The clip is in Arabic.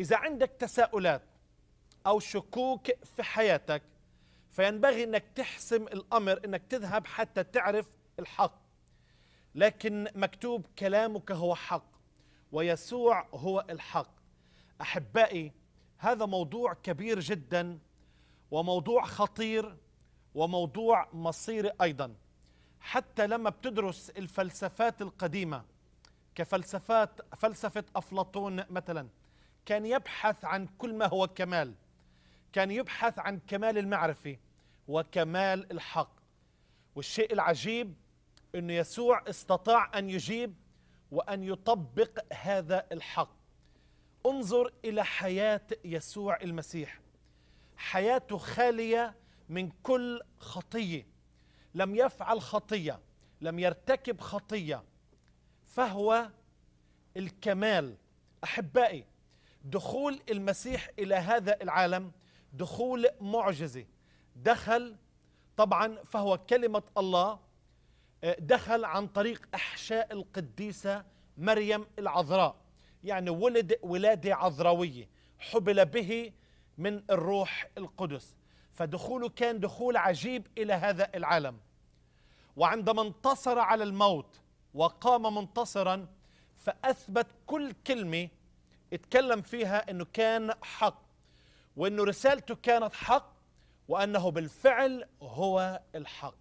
إذا عندك تساؤلات أو شكوك في حياتك فينبغي أنك تحسم الأمر أنك تذهب حتى تعرف الحق، لكن مكتوب كلامك هو حق ويسوع هو الحق. أحبائي، هذا موضوع كبير جدا وموضوع خطير وموضوع مصيري أيضا. حتى لما بتدرس الفلسفات القديمة كفلسفة أفلاطون مثلا، كان يبحث عن كل ما هو كمال، كان يبحث عن كمال المعرفة وكمال الحق. والشيء العجيب أن يسوع استطاع أن يجيب وأن يطبق هذا الحق. انظر إلى حياة يسوع المسيح، حياته خالية من كل خطية، لم يفعل خطية، لم يرتكب خطية، فهو الكمال. أحبائي، دخول المسيح إلى هذا العالم دخول معجزة. دخل طبعا فهو كلمة الله، دخل عن طريق أحشاء القديسة مريم العذراء، يعني ولد ولادة عذراوية، حبل به من الروح القدس. فدخوله كان دخول عجيب إلى هذا العالم. وعندما انتصر على الموت وقام منتصرا فأثبت كل كلمة اتكلم فيها أنه كان حق، وأنه رسالته كانت حق، وأنه بالفعل هو الحق.